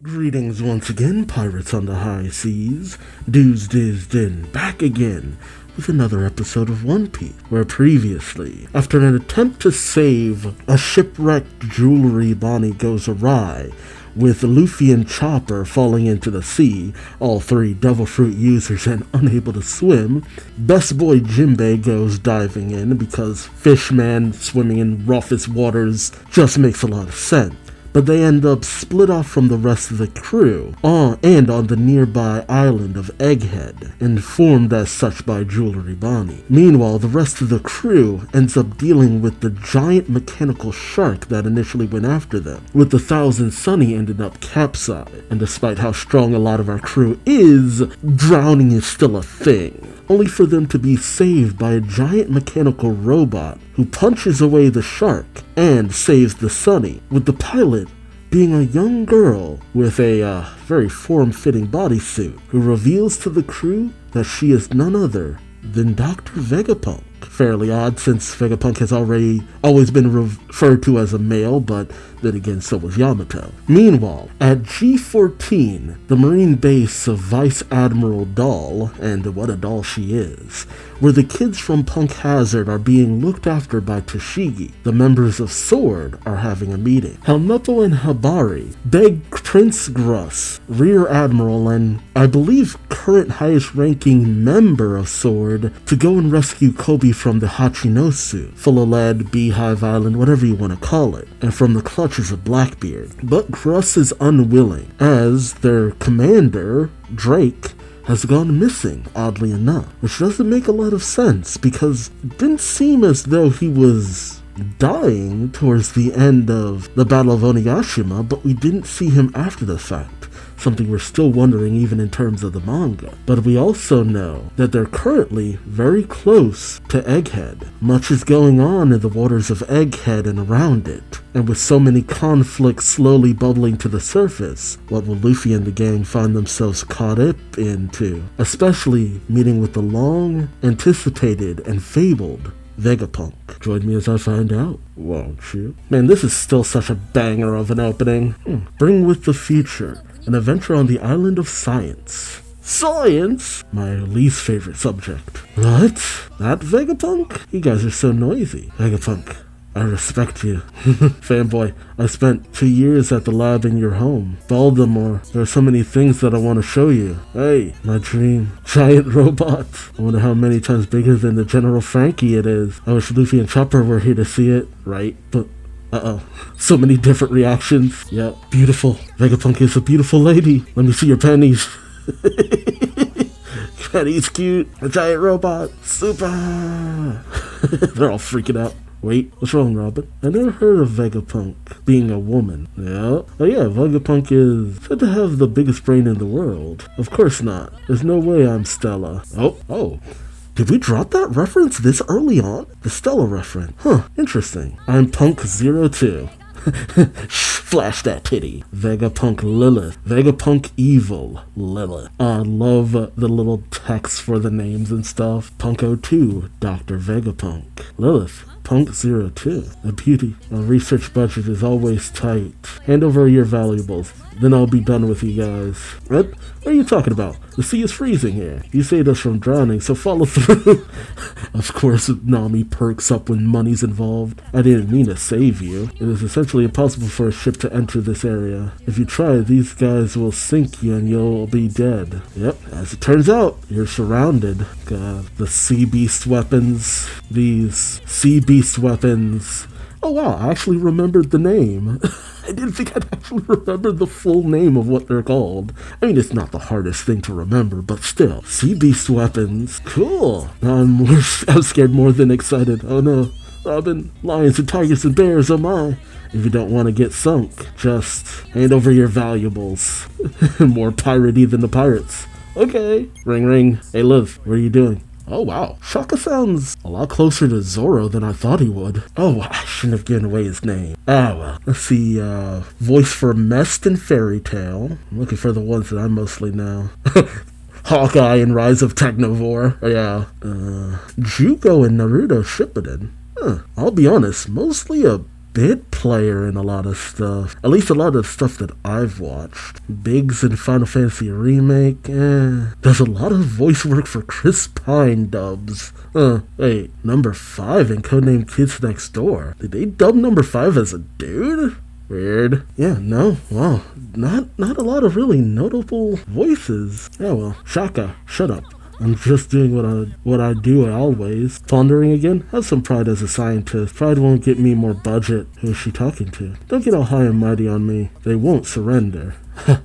Greetings once again, pirates on the high seas. Duuz-Diz-Din back again with another episode of One Piece, where previously, after an attempt to save a shipwrecked Jewelry Bonney goes awry, with Luffy and Chopper falling into the sea, all three devil fruit users and unable to swim, best boy Jimbe goes diving in because fishman swimming in roughest waters just makes a lot of sense. But they end up split off from the rest of the crew, and on the nearby island of Egghead, informed as such by Jewelry Bonney. Meanwhile, the rest of the crew ends up dealing with the giant mechanical shark that initially went after them, with the Thousand Sunny ending up capsized, and despite how strong a lot of our crew is, drowning is still a thing, only for them to be saved by a giant mechanical robot who punches away the shark and saves the Sunny, with the pilot being a young girl with a very form-fitting bodysuit, who reveals to the crew that she is none other than Dr. Vegapunk. Fairly odd, since Vegapunk has always been referred to as a male, but then again, so was Yamato. Meanwhile, at G-14, the marine base of Vice Admiral Dahl, and what a doll she is, where the kids from Punk Hazard are being looked after by Tashigi, the members of SWORD are having a meeting. Helmeppo and Habari beg Prince Grus, Rear Admiral, and I believe current highest-ranking member of SWORD, to go and rescue Kobe from the Hachinosu, full of lead, Beehive Island, whatever you want to call it, and from the clutches of Blackbeard. But Grus is unwilling, as their commander, Drake, has gone missing, oddly enough, which doesn't make a lot of sense, because it didn't seem as though he was dying towards the end of the Battle of Onigashima, but we didn't see him after the fact, something we're still wondering even in terms of the manga. But we also know that they're currently very close to Egghead. Much is going on in the waters of Egghead and around it, and with so many conflicts slowly bubbling to the surface, what will Luffy and the gang find themselves caught up into, especially meeting with the long-anticipated and fabled Vegapunk. Join me as I find out, won't you? Man, this is still such a banger of an opening. Bring with the future, an adventure on the island of science. Science? My least favorite subject. What? That Vegapunk? You guys are so noisy. Vegapunk, I respect you. Fanboy, I spent 2 years at the lab in your home. Baltimore, there are so many things that I want to show you. Hey, my dream. Giant robot. I wonder how many times bigger than the General Frankie it is. I wish Luffy and Chopper were here to see it, right? But, so many different reactions. Yep, beautiful. Vegapunk is a beautiful lady. Let me see your panties. Panties cute. A giant robot. Super. They're all freaking out. Wait, what's wrong, Robin? I never heard of Vegapunk being a woman. Yeah? Oh yeah, Vegapunk is said to have the biggest brain in the world. Of course not. There's no way I'm Stella. Oh. Did we drop that reference this early on? The Stella reference. Huh, interesting. I'm Punk02. Flash that titty. Vegapunk Lilith. Vegapunk Evil Lilith. I love the little text for the names and stuff. Punk02, Dr. Vegapunk. Lilith. Punk02. A beauty. Our research budget is always tight. Hand over your valuables, then I'll be done with you guys. What are you talking about? The sea is freezing here. You saved us from drowning, so follow through. Of course, Nami perks up when money's involved. I didn't mean to save you. It is essentially impossible for a ship to enter this area. If you try, these guys will sink you and you'll be dead. Yep, as it turns out, you're surrounded. God, the sea beast weapons. These sea beast weapons. Oh wow, I actually remembered the name. I didn't think I'd actually remember the full name of what they're called. I mean, it's not the hardest thing to remember, but still. Sea beast weapons. Cool. Now I'm scared more than excited. Oh no. Robin, lions and tigers and bears, oh my. If you don't want to get sunk, just hand over your valuables. More piratey than the pirates. Okay. Ring ring. Hey Liv, what are you doing? Oh wow, Shaka sounds a lot closer to Zoro than I thought he would. Oh, I shouldn't have given away his name. Ah well, let's see, voice for Mest and Fairy Tale. I'm looking for the ones that I mostly know. Hawkeye and Rise of Technovore, oh, yeah. Jugo and Naruto Shippuden. Huh, I'll be honest, mostly a big player in a lot of stuff. At least a lot of stuff that I've watched. Biggs in Final Fantasy Remake, There's a lot of voice work for Chris Pine dubs. Wait, number 5 in Codename Kids Next Door. Did they dub number 5 as a dude? Weird. Yeah, no, wow, not a lot of really notable voices. Yeah, well, Shaka, shut up. I'm just doing what I do always. Pondering again? Have some pride as a scientist. Pride won't get me more budget. Who is she talking to? Don't get all high and mighty on me. They won't surrender.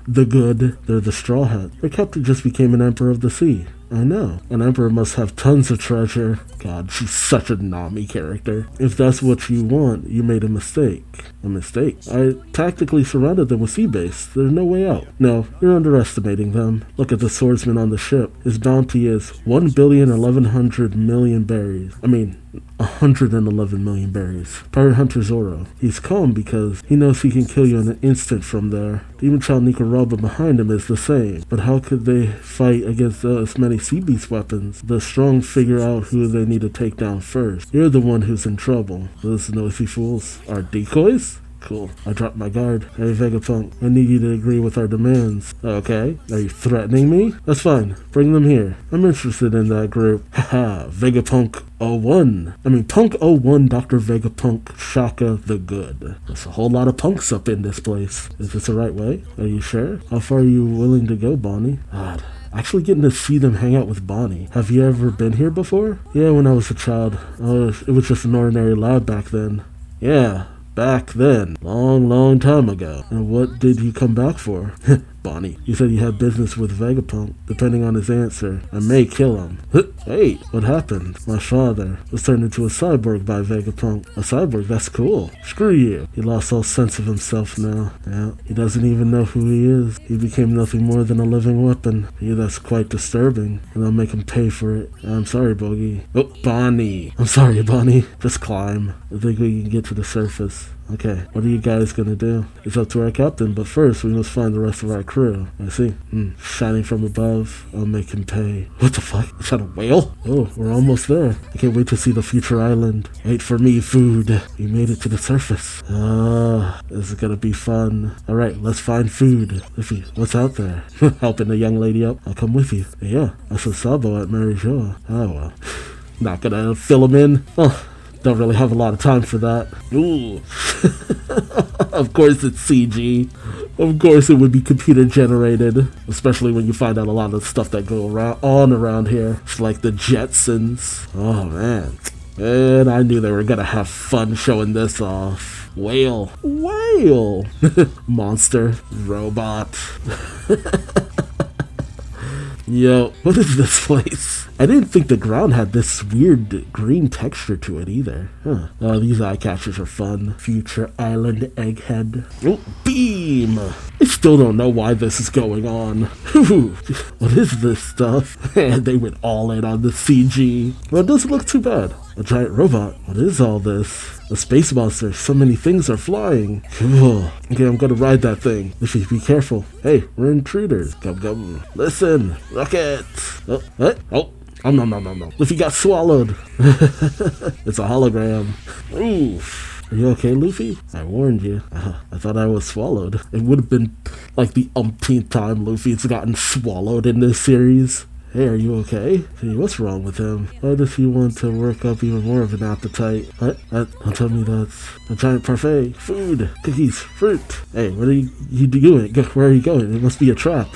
The good. They're the Straw Hat. Their captain just became an emperor of the sea. I know. An emperor must have tons of treasure. God, she's such a Nami character. If that's what you want, you made a mistake. A mistake? I tactically surrounded them with sea base. There's no way out. No, you're underestimating them. Look at the swordsman on the ship. His bounty is 1,111,000,000 berries. I mean, 111 million berries. Pirate Hunter Zoro. He's calm because he knows he can kill you in an instant from there. Demon Child Nico Robin behind him is the same. But how could they fight against as many sea beast weapons? The strong figure out who they need to take down first. You're the one who's in trouble. Those noisy fools are decoys? Cool. I dropped my guard. Hey, Vegapunk, I need you to agree with our demands. Okay. Are you threatening me? That's fine. Bring them here. I'm interested in that group. Haha, Vegapunk 01. I mean, Punk 01, Dr. Vegapunk, Shaka the Good. There's a whole lot of punks up in this place. Is this the right way? Are you sure? How far are you willing to go, Bonnie? God. Actually getting to see them hang out with Bonnie. Have you ever been here before? Yeah, when I was a child. It was just an ordinary lab back then. Yeah. Back then, long time ago. And what did you come back for? Bonnie, you said you had business with Vegapunk. Depending on his answer, I may kill him. Wait, what happened? My father was turned into a cyborg by Vegapunk. A cyborg? That's cool. Screw you. He lost all sense of himself now. Yeah, he doesn't even know who he is. He became nothing more than a living weapon. Yeah, that's quite disturbing. And I'll make him pay for it. I'm sorry, Bogey. Oh, Bonnie. I'm sorry, Bonnie. Just climb. I think we can get to the surface. Okay, what are you guys gonna do? It's up to our captain, but first we must find the rest of our crew. I see. Shining from above, I'll make him pay. What the fuck? Is that a whale? Oh, we're almost there. I can't wait to see the future island. Wait for me, food. We made it to the surface. This is gonna be fun. Alright, let's find food. Luffy, what's out there? Helping the young lady up. I'll come with you. Yeah, I saw Sabo at Mary Joa. Oh, well. Not gonna fill him in. Oh. Don't really have a lot of time for that. Ooh. Of course it's CG. Of course it would be computer generated. Especially when you find out a lot of the stuff that go around here. It's like the Jetsons. Oh man. And I knew they were gonna have fun showing this off. Whale. Whale. Monster. Robot. Yo, what is this place? I didn't think the ground had this weird green texture to it either. Huh. Oh, these eye catchers are fun. Future Island Egghead. Oh, beam! I still don't know why this is going on. What is this stuff? Man, they went all in on the CG. Well, it doesn't look too bad. A giant robot. What is all this? A space monster. So many things are flying. Cool. Okay, I'm gonna ride that thing. Luffy, be careful. Hey, we're intruders. Gum gum. Listen. Rockets. Oh, what? Oh. No. Luffy got swallowed. It's a hologram. Oof. Are you okay, Luffy? I warned you. I thought I was swallowed. It would have been like the umpteenth time Luffy's gotten swallowed in this series. Hey, are you okay? Hey, what's wrong with him? Why does he want to work up even more of an appetite? Don't tell me that's a giant parfait, food, cookies, fruit. Hey, what are you doing? Where are you going? It must be a trap.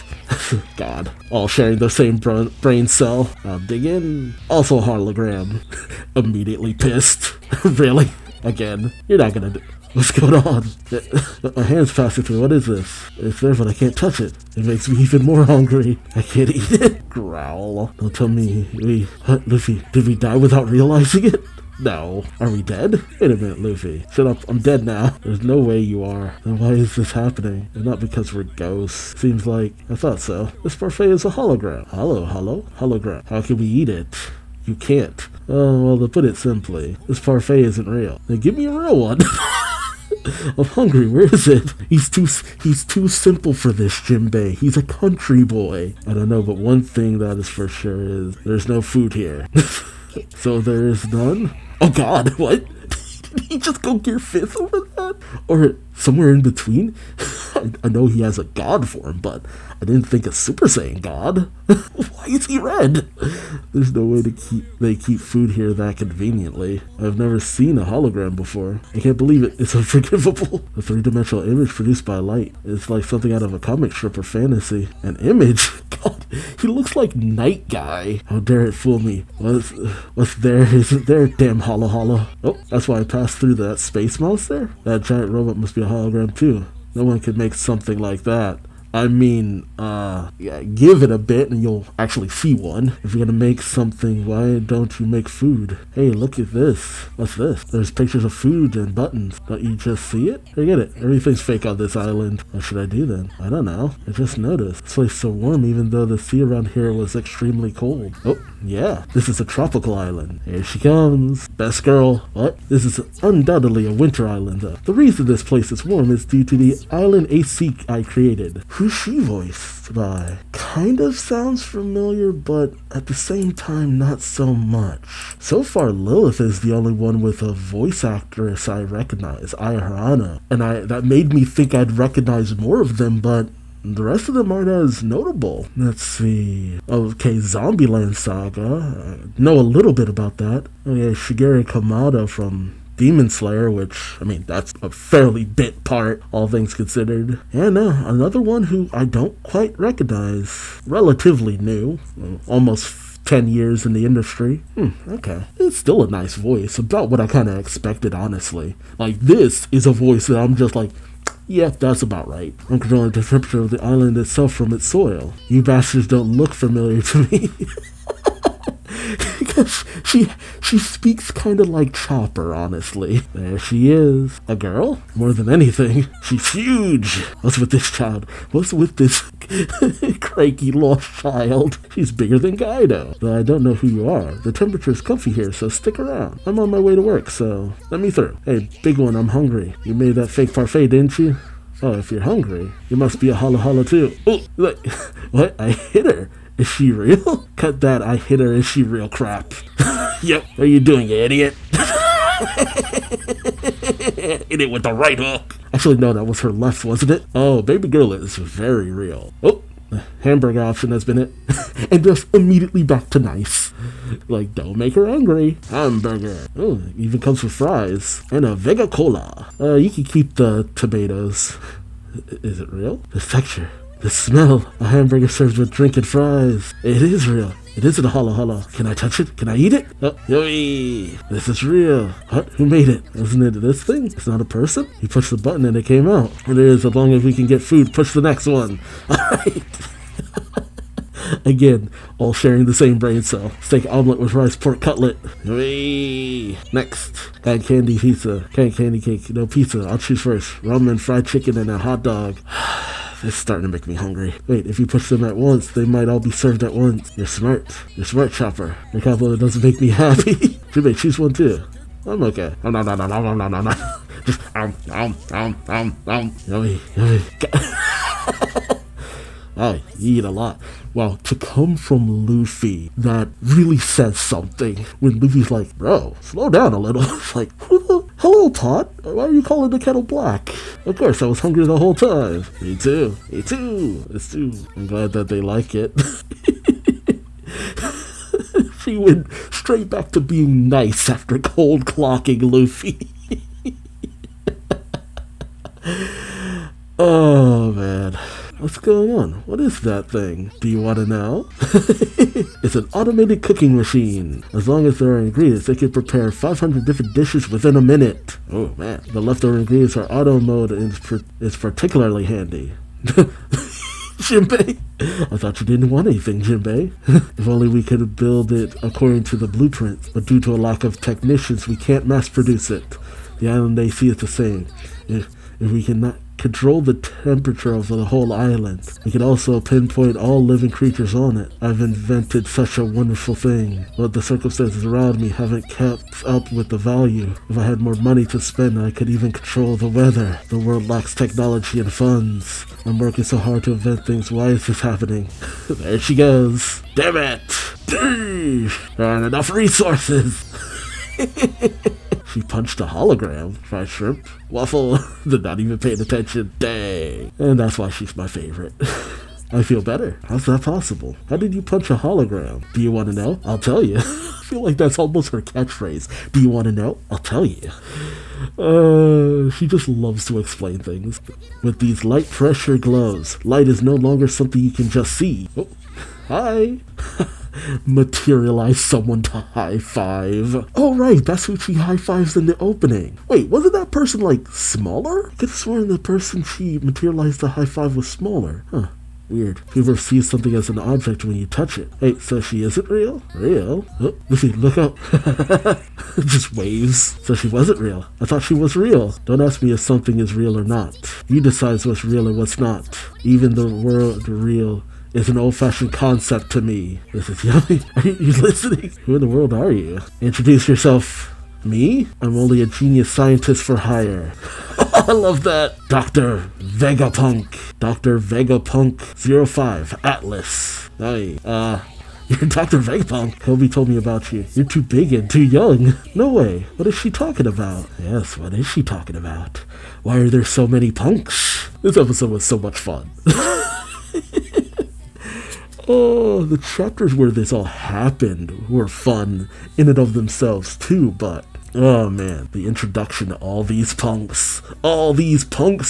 God, all sharing the same brain cell. I'll dig in. Also hologram. Immediately pissed. Really? Again, you're not gonna do. What's going on? My hand's passing through. What is this? It's there, but I can't touch it. It makes me even more hungry. I can't eat it. Growl. Don't tell me Luffy, did we die without realizing it? No. Are we dead? Wait a minute, Luffy. Shut up. I'm dead now. There's no way you are. Then why is this happening? And not because we're ghosts. Seems like I thought so. This parfait is a hologram. Hologram. How can we eat it? You can't. Oh, well, to put it simply, this parfait isn't real. Then give me a real one. I'm hungry. Where is it? He's too simple for this, Jimbe. He's a country boy. I don't know, but one thing that is for sure is there's no food here. So there is none? Oh God, what? Did he just go gear fifth over that? Or somewhere in between? I know he has a god form, but I didn't think a Super Saiyan god. Why is he red? There's no way they keep food here that conveniently. I've never seen a hologram before. I can't believe it. It's unforgivable. A three-dimensional image produced by light. It's like something out of a comic strip or fantasy. An image? God, he looks like Night Guy. How dare it fool me? What's there isn't there, damn holo holo. Oh, that's why I passed through that space mouse there? That giant robot must be a hologram too. No one could make something like that. I mean, yeah, give it a bit and you'll actually see one. If you're gonna make something, why don't you make food? Hey, look at this. What's this? There's pictures of food and buttons. Don't you just see it? Forget it. Everything's fake on this island. What should I do then? I don't know. I just noticed. This place is so warm even though the sea around here was extremely cold. Oh, yeah. This is a tropical island. Here she comes. Best girl. What? This is undoubtedly a winter island though. The reason this place is warm is due to the island AC I created. Who's she voiced by? Kind of sounds familiar, but at the same time, not so much. So far, Lilith is the only one with a voice actress I recognize, Ai Harano. And that made me think I'd recognize more of them, but the rest of them aren't as notable. Let's see. Okay, Zombieland Saga. I know a little bit about that. Okay, Shigeru Kamada from Demon Slayer, which, I mean, that's a fairly bit part, all things considered. And another one who I don't quite recognize. Relatively new, almost 10 years in the industry. Okay. It's still a nice voice, about what I kind of expected, honestly. Like, this is a voice that I'm just like, yeah, that's about right. I'm controlling the temperature of the island itself from its soil. You bastards don't look familiar to me. Because she speaks kind of like Chopper, honestly. There she is. A girl? More than anything. She's huge. What's with this child? What's with this cranky lost child? She's bigger than Kaido. Though I don't know who you are. The temperature's comfy here, so stick around. I'm on my way to work, so let me through. Hey, big one, I'm hungry. You made that fake parfait, didn't you? Oh, if you're hungry, you must be a holo holo too. Oh, look. What? I hit her. Is she real? Cut that, I hit her, is she real crap? Yep, what are you doing, you idiot? Idiot with the right hook. Actually, no, that was her left, wasn't it? Oh, baby girl is very real. Oh, hamburger option has been it. And just immediately back to nice. Like, don't make her angry. Hamburger. Oh, it even comes with fries. And a Vega Cola. You can keep the tomatoes. Is it real? The texture. The smell. A hamburger served with drink and fries. It is real. It isn't a holo holo. Can I touch it? Can I eat it? Oh, yummy. This is real. What? Who made it? Isn't it this thing? It's not a person? You pushed the button and it came out. It is. As long as we can get food, push the next one. Alright. Again, all sharing the same brain cell. Steak omelet with rice, pork cutlet. Whee! Next, canned candy pizza, canned candy cake, no pizza. I'll choose first. Ramen, fried chicken, and a hot dog. This is starting to make me hungry. Wait, if you push them at once, they might all be served at once. You're smart. You're smart, Chopper. Your compliment doesn't make me happy. Jimbe, choose one too. I'm okay. No. Just Yummy, yummy. Wow, you eat a lot. Wow, to come from Luffy, that really says something. When Luffy's like, bro, slow down a little. It's like, who the hello, pot? Why are you calling the kettle black? Of course, I was hungry the whole time. Me too. Me too. It's too. I'm glad that they like it. She went straight back to being nice after cold clocking Luffy. Oh, man. What's going on? What is that thing? Do you want to know? It's an automated cooking machine. As long as there are ingredients, it can prepare 500 different dishes within a minute. Oh man. The leftover ingredients are auto mode and it's particularly handy. Jimbe! I thought you didn't want anything, Jimbe. If only we could build it according to the blueprints, but due to a lack of technicians, we can't mass produce it. The island they see is the same. If we cannot control the temperature of the whole island. We can also pinpoint all living creatures on it. I've invented such a wonderful thing, but the circumstances around me haven't kept up with the value. If I had more money to spend, I could even control the weather. The world lacks technology and funds. I'm working so hard to invent things. Why is this happening? There she goes. Damn it! There aren't enough resources! She punched a hologram, fried shrimp. Waffle, did not even pay attention. Dang. And that's why she's my favorite. I feel better. How's that possible? How did you punch a hologram? Do you want to know? I'll tell you. I feel like that's almost her catchphrase. Do you want to know? I'll tell you. She just loves to explain things. With these light pressure gloves, light is no longer something you can just see. Oh, hi. Materialize someone to high five. Oh right, that's who she high fives in the opening. Wait, wasn't that person like smaller? I could have sworn the person she materialized to high five was smaller. Huh. Weird. People perceive something as an object when you touch it. Wait, so she isn't real? Real? Oh, Luffy, look up. Just waves. So she wasn't real. I thought she was real. Don't ask me if something is real or not. You decide what's real and what's not. Even the word real is an old-fashioned concept to me. This is yummy. Are you listening? Who in the world are you? Introduce yourself. Me? I'm only a genius scientist for hire. I love that. Dr. Vegapunk. Dr. Vegapunk 05 Atlas. Hey, you're Dr. Vegapunk. Kobe told me about you. You're too big and too young. No way. What is she talking about? Yes, what is she talking about? Why are there so many punks? This episode was so much fun. Oh, the chapters where this all happened were fun in and of themselves too, but oh man, the introduction to all these punks,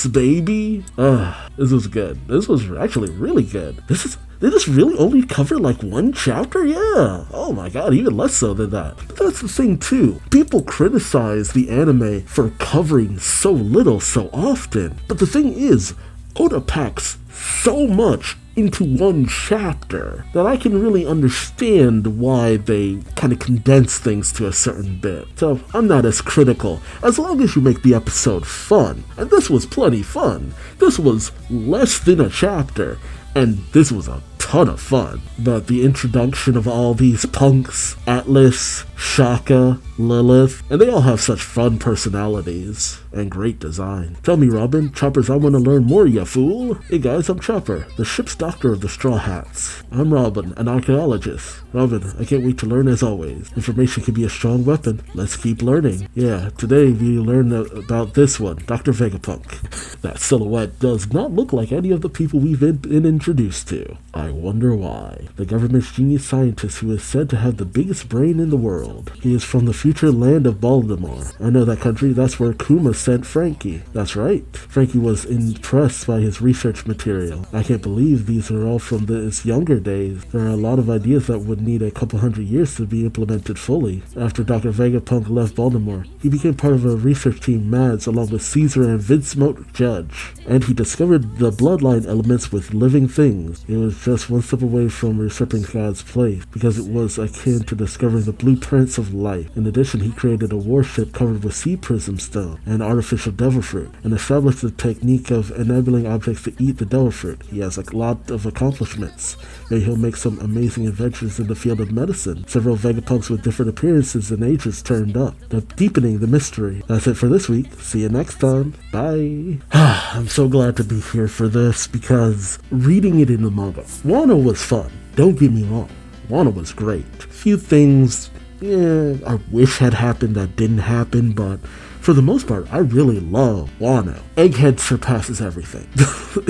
baby. This was good. This was actually really good. They just really only covered like one chapter? Yeah. Oh my god, even less so than that. But that's the thing too. People criticize the anime for covering so little so often. But the thing is, Oda packs so much into one chapter that I can really understand why they kind of condense things to a certain bit. So I'm not as critical, as long as you make the episode fun. And this was plenty fun. This was less than a chapter, and this was a ton of fun. But the introduction of all these punks, Atlas, Shaka, Lilith, and they all have such fun personalities and great design. Tell me, Robin, Choppers, I want to learn more, ya fool. Hey guys, I'm Chopper, the ship's doctor of the Straw Hats. I'm Robin, an archaeologist. Robin, I can't wait to learn as always. Information can be a strong weapon. Let's keep learning. Yeah, today we learned about this one, Dr. Vegapunk. That silhouette does not look like any of the people we've been introduced to. I wonder why. The government's genius scientist who is said to have the biggest brain in the world. He is from the future land of Baltimore. I know that country, that's where Kuma sent Frankie. That's right. Frankie was impressed by his research material. I can't believe these are all from his younger days. There are a lot of ideas that would need a couple hundred years to be implemented fully. After Dr. Vegapunk left Baltimore, he became part of a research team, Mads, along with Caesar and Vince Moat Judge. And he discovered the bloodline elements with living things. It was just one step away from usurping God's place, because it was akin to discovering the blueprints of life. In addition, he created a warship covered with sea prism stone and artificial devil fruit, and established the technique of enabling objects to eat the devil fruit. He has a lot of accomplishments. Maybe he'll make some amazing adventures in the field of medicine. Several Vegapunks with different appearances and ages turned up, deepening the mystery. That's it for this week. See you next time. Bye. I'm so glad to be here for this, because reading it in the manga, Wano was fun. Don't get me wrong. Wano was great. A few things, yeah, I wish had happened that didn't happen, but for the most part, I really love Wano. Egghead surpasses everything.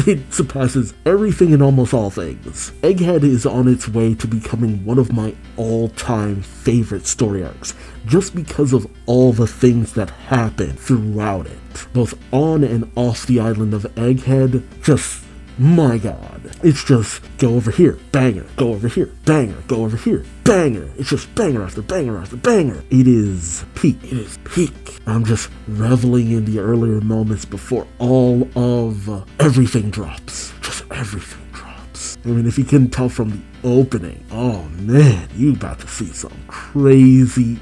It surpasses everything and almost all things. Egghead is on its way to becoming one of my all-time favorite story arcs, just because of all the things that happen throughout it. Both on and off the island of Egghead, just, my god. It's just, go over here, banger, go over here, banger, go over here, banger. It's just banger after banger after banger. It is peak. It is peak. I'm just reveling in the earlier moments before all of everything drops. Just everything drops. I mean, if you couldn't tell from the opening, oh man, you about to see some crazy-ish.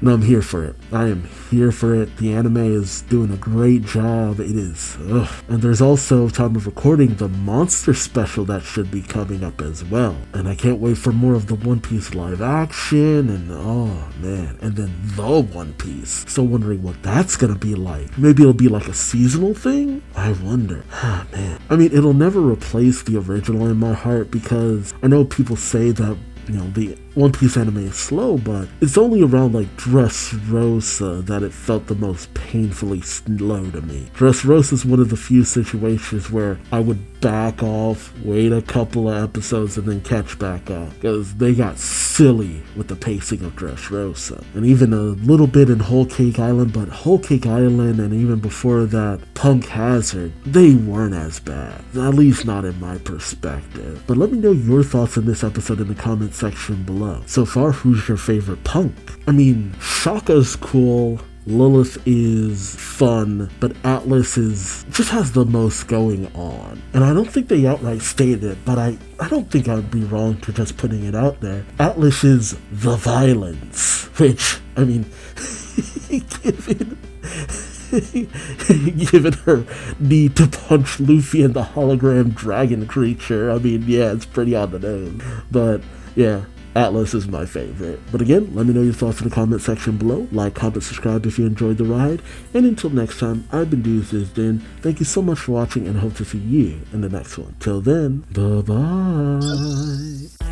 And I'm here for it. I am here for it. The anime is doing a great job. It is. Ugh. And there's also, time of recording, the monster special that should be coming up as well. And I can't wait for more of the One Piece live action. And oh man. And then the One Piece. So wondering what that's going to be like. Maybe it'll be like a seasonal thing? I wonder. Ah man. I mean, it'll never replace the original in my heart, because I know people say that, you know, the One Piece anime is slow, but it's only around like Dressrosa that it felt the most painfully slow to me. Dressrosa is one of the few situations where I would back off, wait a couple of episodes, and then catch back up, because they got silly with the pacing of Dressrosa. And even a little bit in Whole Cake Island, but Whole Cake Island and even before that, Punk Hazard, they weren't as bad. At least not in my perspective. But let me know your thoughts on this episode in the comment section below. So far, who's your favorite punk? I mean, Shaka's cool, Lilith is fun, but Atlas is just has the most going on. And I don't think they outright stated it, but I don't think I'd be wrong to just putting it out there. Atlas is the violence, which, I mean, given her need to punch Luffy and the hologram dragon creature, I mean, yeah, it's pretty on the nose. But yeah, Atlas is my favorite. But again, let me know your thoughts in the comment section below. Like, comment, subscribe if you enjoyed the ride. And until next time, I've been Duuz-Diz-Din. Thank you so much for watching and hope to see you in the next one. Till then, bye-bye.